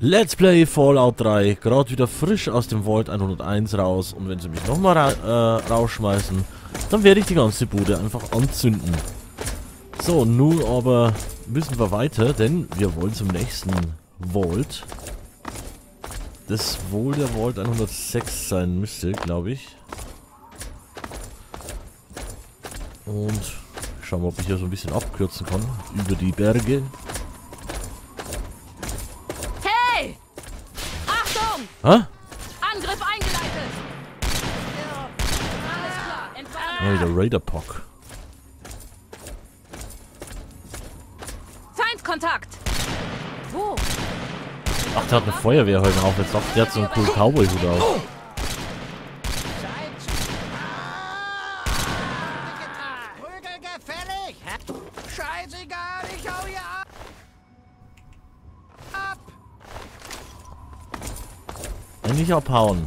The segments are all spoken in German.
Let's Play Fallout 3, gerade wieder frisch aus dem Vault 101 raus. Und wenn sie mich nochmal rausschmeißen, dann werde ich die ganze Bude einfach anzünden. So, nun aber müssen wir weiter, denn wir wollen zum nächsten Vault. Das wohl der Vault 106 sein müsste, glaube ich. Und schauen wir, ob ich hier so ein bisschen abkürzen kann über die Berge. Hä? Angriff eingeleitet! Alles klar, der Raider-Pock. Feindkontakt! Wo? Ach, der hat eine Feuerwehr heute auf. Jetzt sagt der hat so einen coolen Cowboy-Hut auf. Nicht abhauen.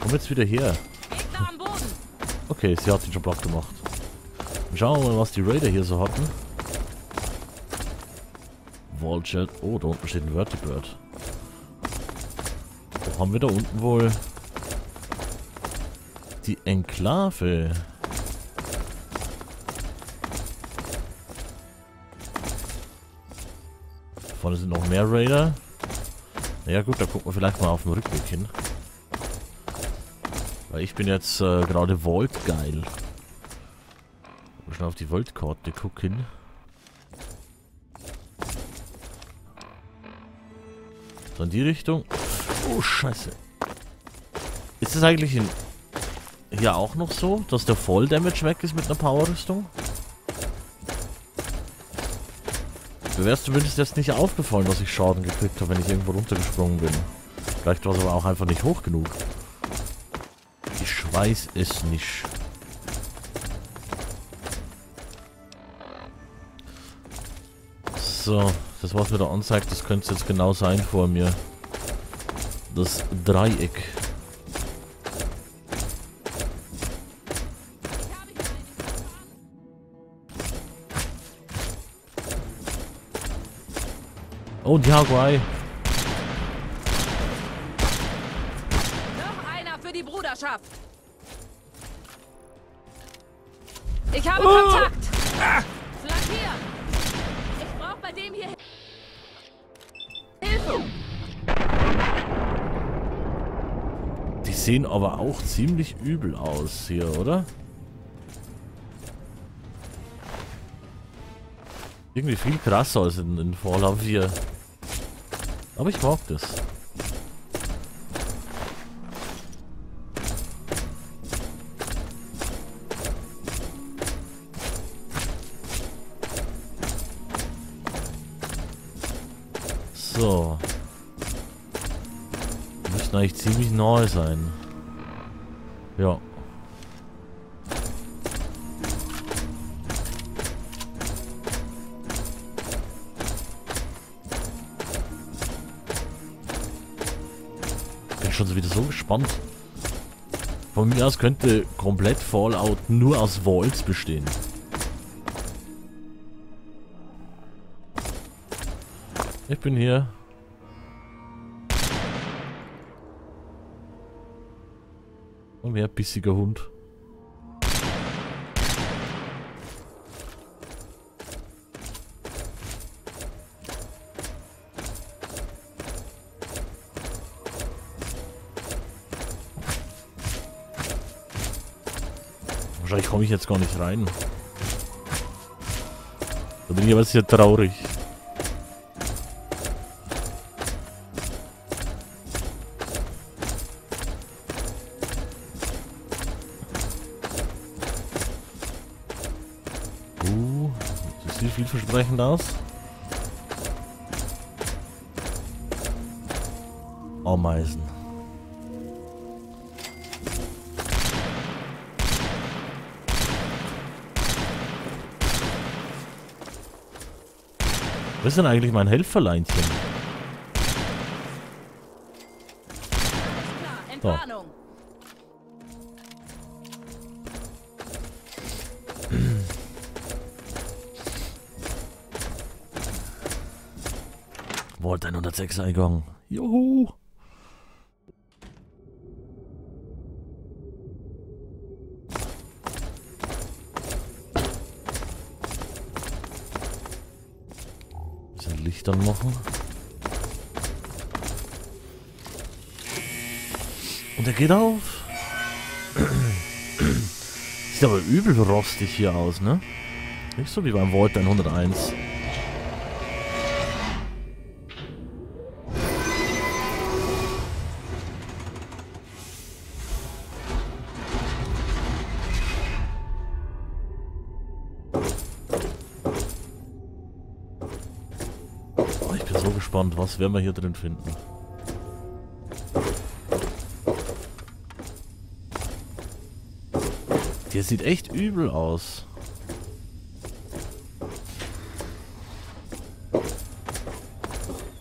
Komm jetzt wieder her. Okay, sie hat ihn schon platt gemacht. Schauen wir mal, was die Raider hier so hatten. Vulture. Oh, da unten steht ein Vertibird. Wo haben wir da unten wohl? Die Enklave. Vorne sind noch mehr Raider. Naja gut, da gucken wir vielleicht mal auf den Rückweg hin. Weil ich bin jetzt gerade Vault geil. Mal schon auf die Vault-Karte gucken. So in die Richtung. Oh scheiße. Ist das eigentlich hier auch noch so, dass der Voll-Damage weg ist mit einer Power-Rüstung? Mir wäre es zumindest jetzt nicht aufgefallen, dass ich Schaden gekriegt habe, wenn ich irgendwo runtergesprungen bin. Vielleicht war es aber auch einfach nicht hoch genug. Ich weiß es nicht. So, das was mir da anzeigt, das könnte jetzt genau sein vor mir. Das Dreieck. Oh, die Hawaii. Noch einer für die Bruderschaft. Ich habe Kontakt. Flankieren. Ich brauche bei dem hier Hilfe. Die sehen aber auch ziemlich übel aus hier, oder? Irgendwie viel krasser als in Fallout 4. Aber ich mag das. So. Wir müssen eigentlich ziemlich neu sein. Ja. Schon so wieder so gespannt. Von mir aus könnte komplett Fallout nur aus Vaults bestehen. Ich bin hier. Und wer bissiger Hund. Wahrscheinlich komme ich jetzt gar nicht rein. Da bin ich aber sehr traurig. Das sieht vielversprechend aus. Ameisen. Was ist denn eigentlich mein Helferleinchen? Da. Vault 106 Icon. Juhu! Bisschen Licht anmachen. Und er geht auf. Sieht aber übel rostig hier aus, ne? Nicht so wie beim Vault 101. Oh, ich bin so gespannt, was werden wir hier drin finden. Der sieht echt übel aus.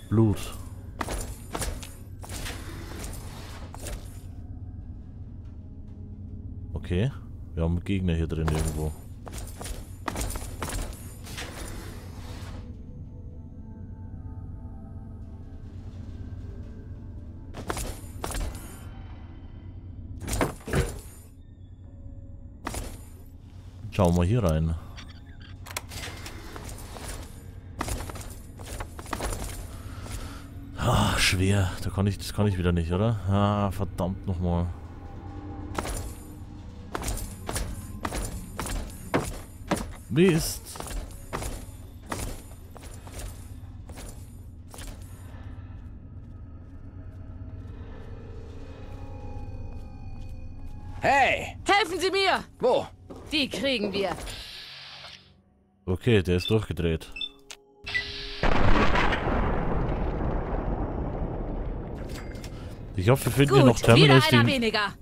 Blut. Okay, wir haben Gegner hier drin irgendwo. Schauen wir hier rein. Ah, schwer. Da kann ich, das kann ich wieder nicht, oder? Ah, verdammt nochmal. Mist. Hey! Helfen Sie mir! Wo? Die kriegen wir. Okay, der ist durchgedreht. Ich hoffe, wir finden hier noch Terminals. Wieder einer weniger.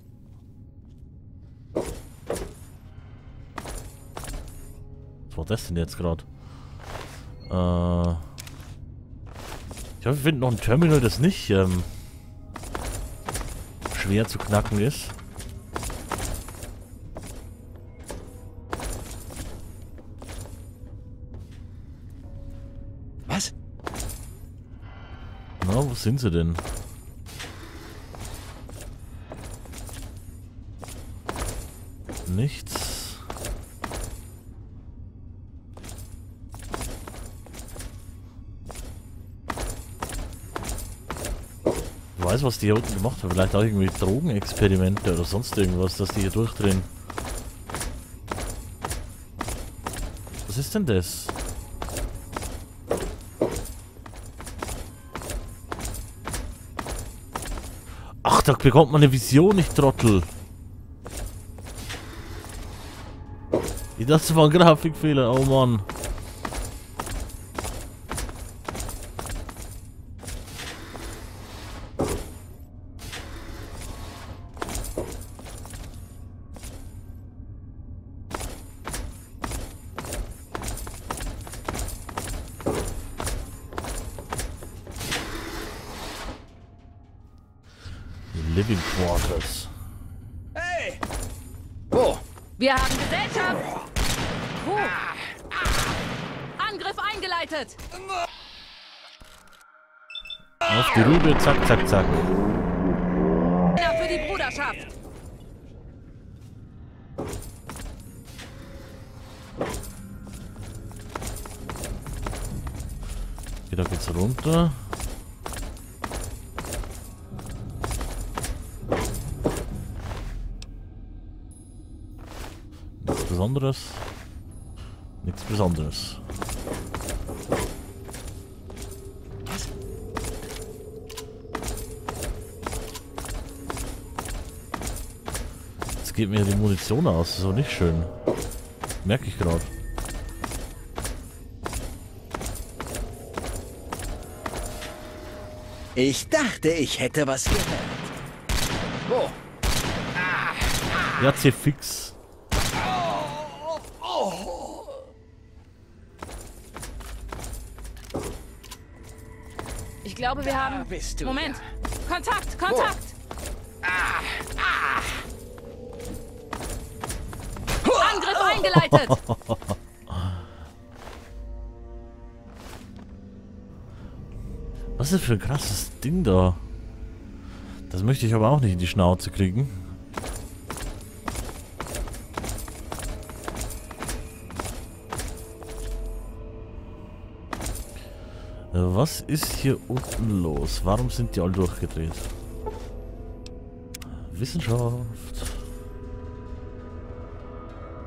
Was war das denn jetzt gerade? Ich hoffe, wir finden noch ein Terminal, das nicht schwer zu knacken ist. Wo sind sie denn? Nichts. Ich weiß, was die hier unten gemacht haben. Vielleicht auch irgendwie Drogenexperimente oder sonst irgendwas, dass die hier durchdrehen. Was ist denn das? Da bekommt man eine Vision, ich Trottel. Das war ein Grafikfehler, oh Mann. Living Quarters. Hey! Wo? Wir haben Gesellschaft! Wo? Angriff eingeleitet! Auf die Rübe, zack, zack, zack. Für die Bruderschaft! Okay, da geht's runter. Besonderes. Nichts Besonderes. Was? Jetzt geht mir die Munition aus, das ist auch nicht schön. Merke ich gerade. Ich dachte, ich hätte was gehört. Oh. Ja, hier fix. Ich glaube, wir haben... Moment! Ja. Kontakt! Kontakt! Oh. Angriff eingeleitet! Was Was ist das für ein krasses Ding da? Das möchte ich aber auch nicht in die Schnauze kriegen. Was ist hier unten los? Warum sind die alle durchgedreht? Wissenschaft.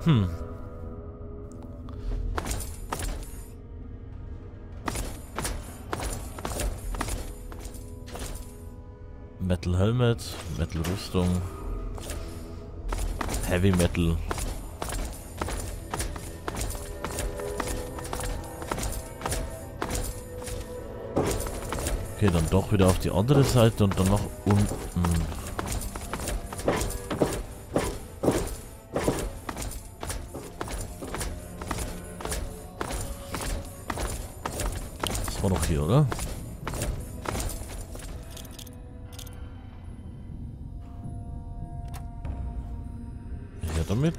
Hm. Metal Helmet, Metal Rüstung, Heavy Metal. Okay, dann doch wieder auf die andere Seite und dann nach unten. Das war noch hier, oder? Her damit.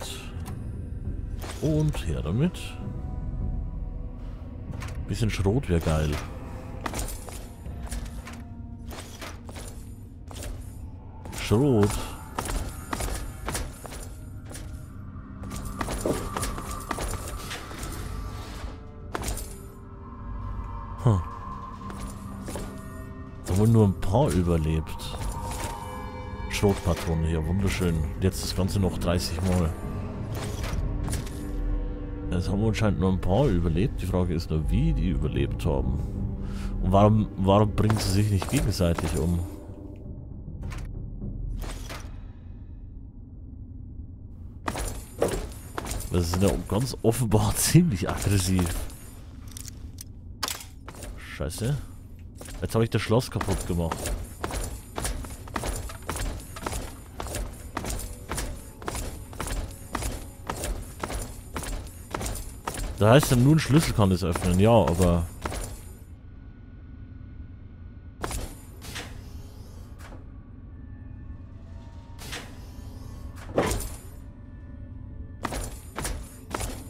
Und her damit. Bisschen Schrot wäre geil. Rot. Hm. Da wurden nur ein paar überlebt. Schrotpatrone hier, wunderschön. Jetzt das Ganze noch 30 Mal. Es haben anscheinend nur ein paar überlebt. Die Frage ist nur, wie die überlebt haben. Und warum bringen sie sich nicht gegenseitig um? Das ist ja ganz offenbar ziemlich aggressiv. Scheiße. Jetzt habe ich das Schloss kaputt gemacht. Da heißt dann nur ein Schlüssel kann das öffnen. Ja, aber...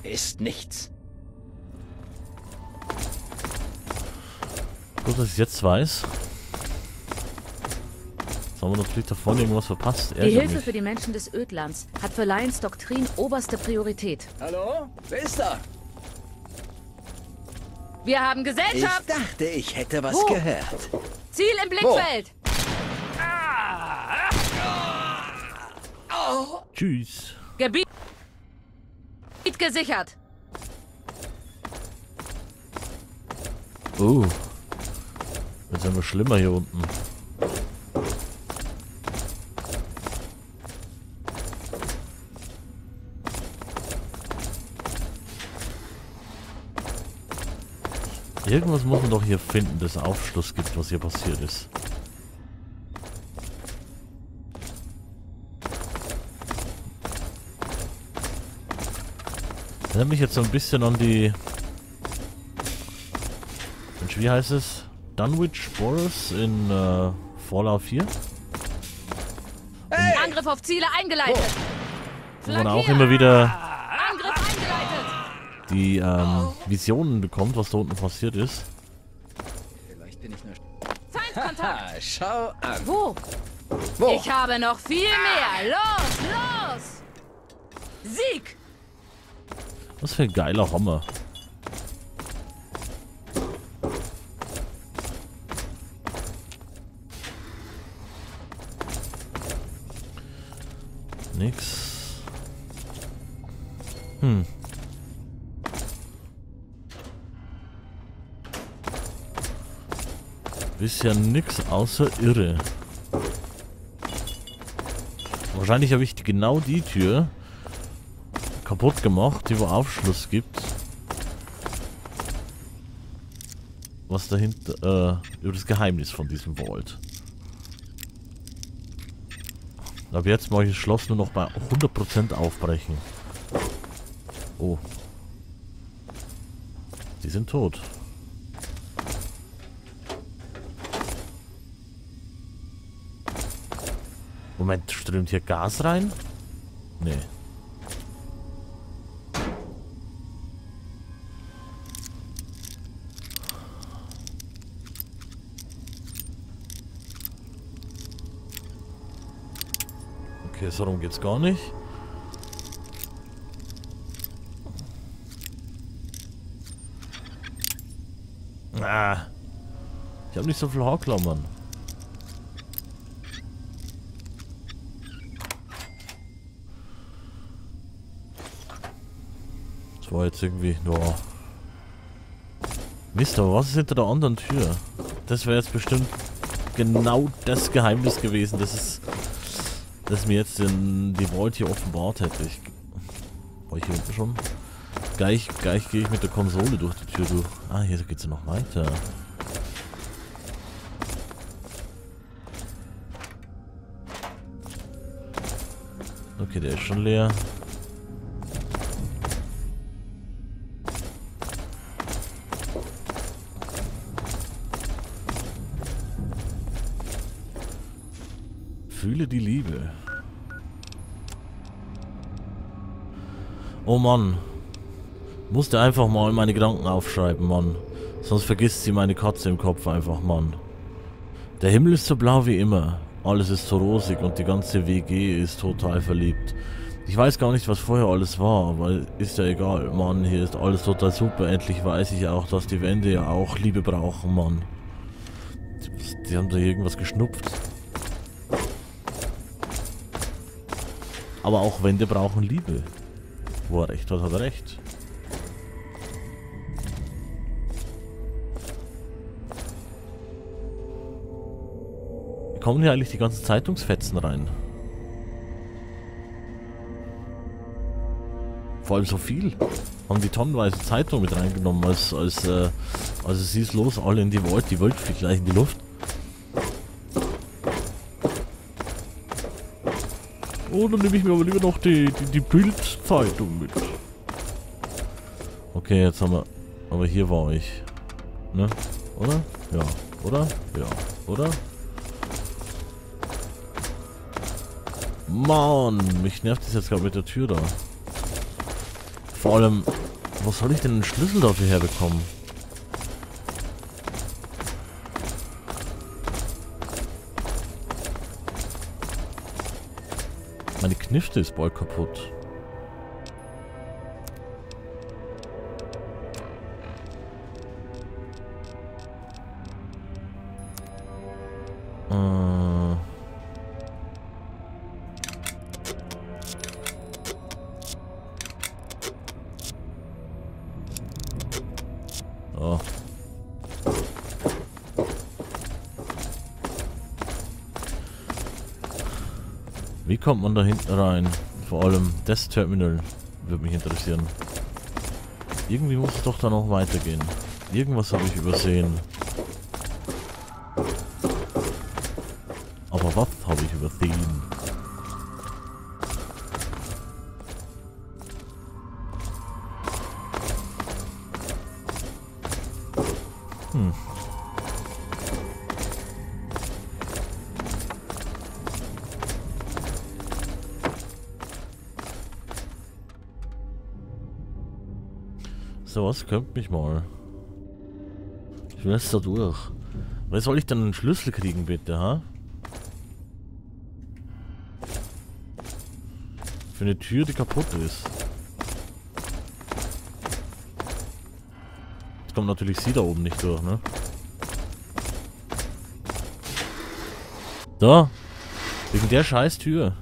Ist nichts. Gut, dass ich jetzt weiß. Jetzt haben wir natürlich da vorne irgendwas verpasst. Die Hilfe für die Menschen des Ödlands hat für Lions Doktrin oberste Priorität. Hallo? Wer ist da? Wir haben Gesellschaft! Ich dachte, ich hätte was gehört. Ziel im Blickfeld! Tschüss. Gebiet gesichert. Oh. Jetzt sind wir schlimmer hier unten. Irgendwas muss man doch hier finden, das Aufschluss gibt, was hier passiert ist. Ich erinnere mich jetzt so ein bisschen an die... Mensch, wie heißt es? Dunwich Boris in Fallout 4. Hey! Angriff auf Ziele eingeleitet! Wo man auch immer wieder die Visionen bekommt, was da unten passiert ist. Vielleicht bin ich nur... Feindkontakt! Schau an! Wo? Ich habe noch viel mehr! Los! Sieg! Was für ein geiler Hammer. Nix. Hm. Bisher nix außer Irre. Wahrscheinlich habe ich genau die Tür kaputt gemacht, die wo Aufschluss gibt. Was dahinter, über das Geheimnis von diesem Vault. Ab jetzt mache ich das Schloss nur noch bei 100% aufbrechen. Oh. Die sind tot. Moment, strömt hier Gas rein? Nee. nee, so rum geht's gar nicht. Ah. Ich habe nicht so viel Haarklammern. Das war jetzt irgendwie nur... Mist, aber was ist hinter der anderen Tür? Das wäre jetzt bestimmt genau das Geheimnis gewesen, das mir jetzt die Vault hier offenbart hätte. War ich hier hinten schon? Gleich gehe ich mit der Konsole durch die Tür durch. Ah, hier geht's ja noch weiter. Okay, der ist schon leer. Fühle die Liebe. Oh Mann. Musste einfach mal meine Gedanken aufschreiben, Mann. Sonst vergisst sie meine Katze im Kopf einfach, Mann. Der Himmel ist so blau wie immer. Alles ist so rosig und die ganze WG ist total verliebt. Ich weiß gar nicht, was vorher alles war, aber ist ja egal, Mann. Hier ist alles total super. Endlich weiß ich auch, dass die Wände ja auch Liebe brauchen, Mann. Die haben da irgendwas geschnupft. Aber auch Wände brauchen Liebe. Wo er recht hat, hat er recht. Wie kommen hier eigentlich die ganzen Zeitungsfetzen rein? Vor allem so viel. Haben die tonnenweise Zeitung mit reingenommen, also sie ist los, alle in die Vault, die Welt fliegt gleich in die Luft. Oh, dann nehme ich mir aber lieber noch die Bild-Zeitung mit. Okay, jetzt haben wir... Aber hier war ich. Ne? Oder? Ja. Oder? Ja. Oder? Mann, mich nervt das jetzt gerade mit der Tür da. Vor allem, wo soll ich denn einen Schlüssel dafür herbekommen? Meine Knifte ist bald kaputt. Oh. Wie kommt man da hinten rein? Vor allem das Terminal würde mich interessieren. Irgendwie muss es doch da noch weitergehen. Irgendwas habe ich übersehen. Aber was habe ich übersehen? Hm. Sowas kömmt mich mal. Ich will jetzt da durch. Wer soll ich denn einen Schlüssel kriegen, bitte, ha? Für eine Tür, die kaputt ist. Jetzt kommt natürlich sie da oben nicht durch, ne? Da! Wegen der scheiß Tür.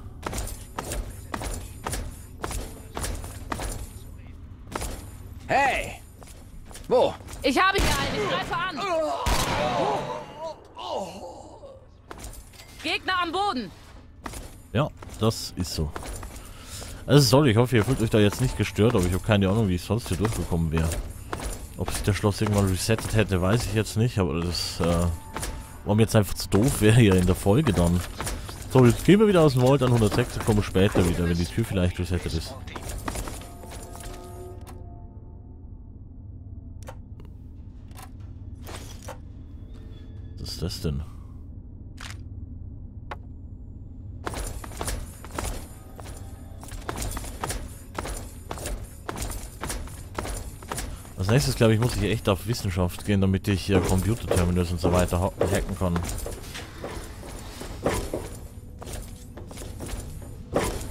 Hey! Wo? Ich habe hier einen, ich greife an! Gegner am Boden! Ja, das ist so. Also sorry, ich hoffe, ihr fühlt euch da jetzt nicht gestört, aber ich habe keine Ahnung, wie ich sonst hier durchgekommen wäre. Ob sich das Schloss irgendwann resettet hätte, weiß ich jetzt nicht, aber das war mir jetzt einfach zu doof, wäre hier in der Folge dann. So, jetzt gehen wir wieder aus dem Vault 106 und kommen später wieder, wenn die Tür vielleicht resettet ist. Was ist das denn? Als nächstes, glaube ich, muss ich echt auf Wissenschaft gehen, damit ich hier Computerterminals und so weiter hacken kann.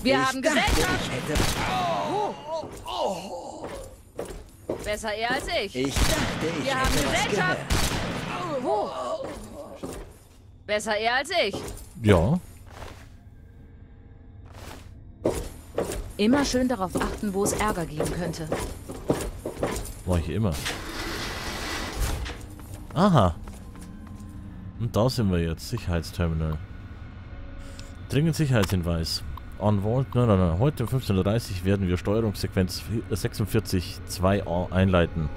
Wir haben Gesellschaft! Besser er als ich. Ich dachte, ich Wir haben Gesellschaft! Besser er als ich. Ja. Immer schön darauf achten, wo es Ärger geben könnte. Mach ich immer. Aha. Und da sind wir jetzt. Sicherheitsterminal. Dringend Sicherheitshinweis. On Vault 101. Heute um 15:30 Uhr werden wir Steuerungssequenz 46.2a einleiten.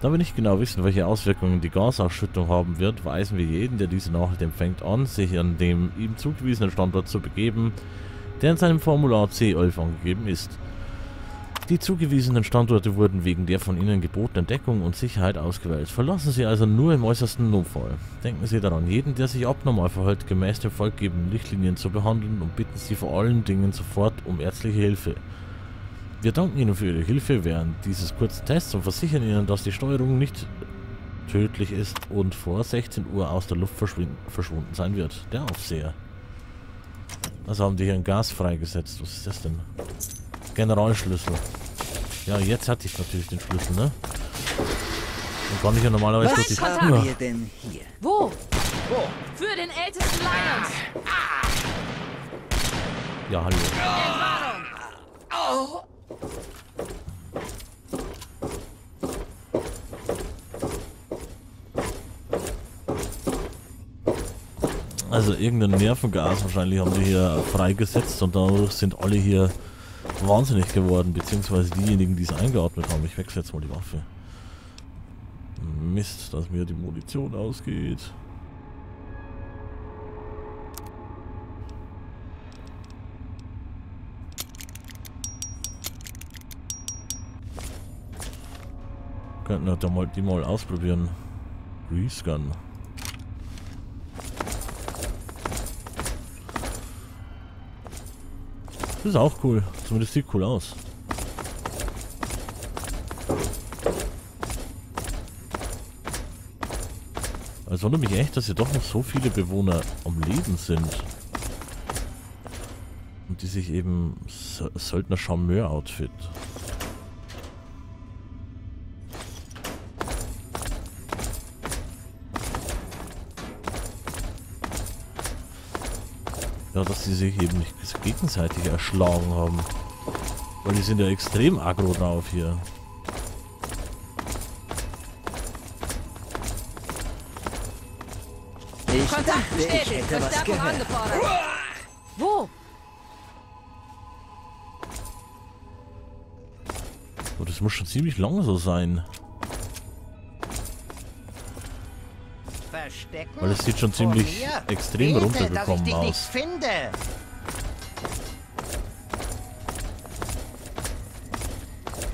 Da wir nicht genau wissen, welche Auswirkungen die Gasausschüttung haben wird, weisen wir jeden, der diese Nachricht empfängt, an, sich an dem ihm zugewiesenen Standort zu begeben, der in seinem Formular C11 angegeben ist. Die zugewiesenen Standorte wurden wegen der von Ihnen gebotenen Deckung und Sicherheit ausgewählt. Verlassen Sie also nur im äußersten Notfall. Denken Sie daran, jeden, der sich abnormal verhält, gemäß den vorgegebenen Richtlinien zu behandeln und bitten Sie vor allen Dingen sofort um ärztliche Hilfe. Wir danken Ihnen für Ihre Hilfe während dieses kurzen Tests und versichern Ihnen, dass die Steuerung nicht tödlich ist und vor 16 Uhr aus der Luft verschwunden sein wird. Der Aufseher. Also haben die hier ein Gas freigesetzt. Was ist das denn? Generalschlüssel. Ja, jetzt hatte ich natürlich den Schlüssel, ne? Und kann ich ja normalerweise durch die Tür. Wo? Für den ältesten Lions. Ja, hallo. Entwarnung. Also irgendein Nervengas wahrscheinlich haben die hier freigesetzt und dadurch sind alle hier wahnsinnig geworden, beziehungsweise diejenigen, die es eingeatmet haben. Ich wechsle jetzt mal die Waffe. Mist, dass mir die Munition ausgeht. Könnten wir da mal die mal ausprobieren. Rescan. Das ist auch cool. Zumindest sieht cool aus. Es wundert mich echt, dass hier doch noch so viele Bewohner am Leben sind. Und die sich eben Söldner-Charmeur-Outfit. Dass sie sich eben nicht gegenseitig erschlagen haben. Weil die sind ja extrem aggro drauf hier. Ich dachte, ich hätte was gehört. Wo? Oh, das muss schon ziemlich lang so sein. Weil es sieht schon ziemlich extrem runtergekommen aus.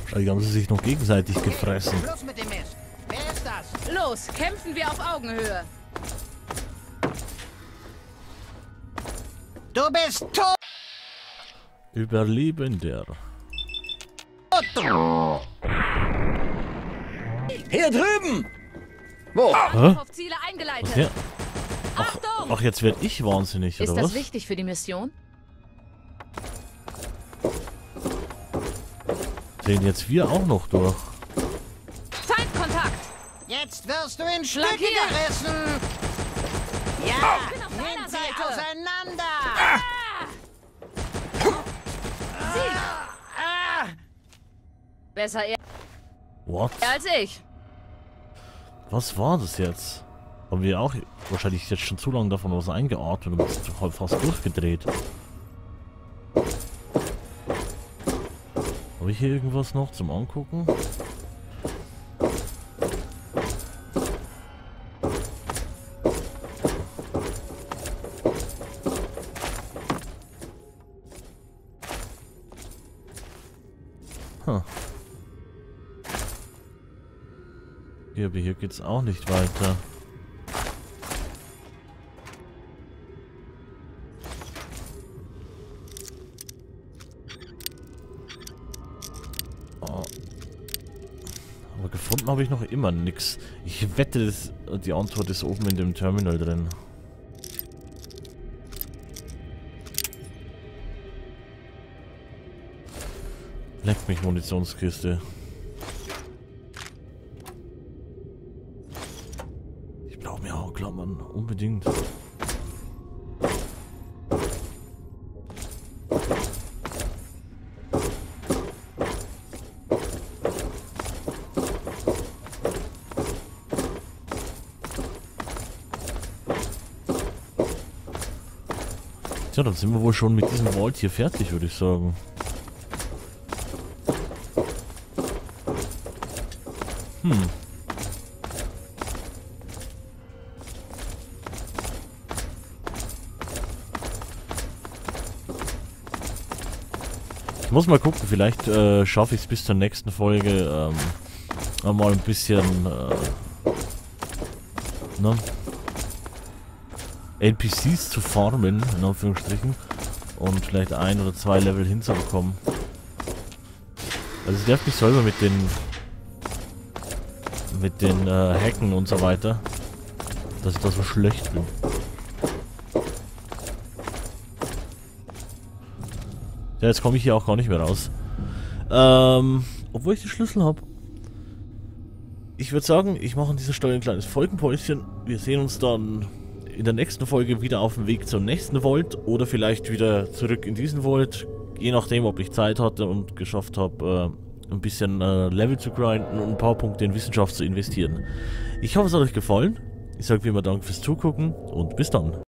Wahrscheinlich haben sie sich noch gegenseitig gefressen. Los, kämpfen wir auf Augenhöhe. Du bist tot. Überlebender. Hier drüben. Wo? Auf Ziele eingeleitet. Ach, jetzt werde ich wahnsinnig, oder was? Ist das wichtig für die Mission? Sehen jetzt wir auch noch durch. Feindkontakt! Jetzt wirst du in Stücke gerissen! Ja! Nehmt seid auseinander! Besser er als ich. Was war das jetzt? Haben wir auch wahrscheinlich jetzt schon zu lange davon was eingeatmet und sind fast durchgedreht. Habe ich hier irgendwas noch zum Angucken? Aber hier geht's auch nicht weiter. Oh. Aber gefunden habe ich noch immer nichts. Ich wette, die Antwort ist oben in dem Terminal drin. Leck mich, Munitionskiste. Ich brauche mir auch Klammern, unbedingt. Tja, dann sind wir wohl schon mit diesem Vault hier fertig, würde ich sagen. Ich muss mal gucken, vielleicht schaffe ich es bis zur nächsten Folge mal ein bisschen ne? NPCs zu farmen, in Anführungsstrichen, und vielleicht ein oder zwei Level hinzubekommen. Also ich darf mich selber mit den Hacken und so weiter, dass ich da so schlecht bin. Ja, jetzt komme ich hier auch gar nicht mehr raus. Obwohl ich den Schlüssel habe. Ich würde sagen, ich mache an dieser Stelle ein kleines Folgenpäuschen. Wir sehen uns dann in der nächsten Folge wieder auf dem Weg zum nächsten Vault oder vielleicht wieder zurück in diesen Vault, je nachdem, ob ich Zeit hatte und geschafft habe, ein bisschen Level zu grinden und ein paar Punkte in Wissenschaft zu investieren. Ich hoffe, es hat euch gefallen. Ich sage wie immer Dank fürs Zugucken und bis dann.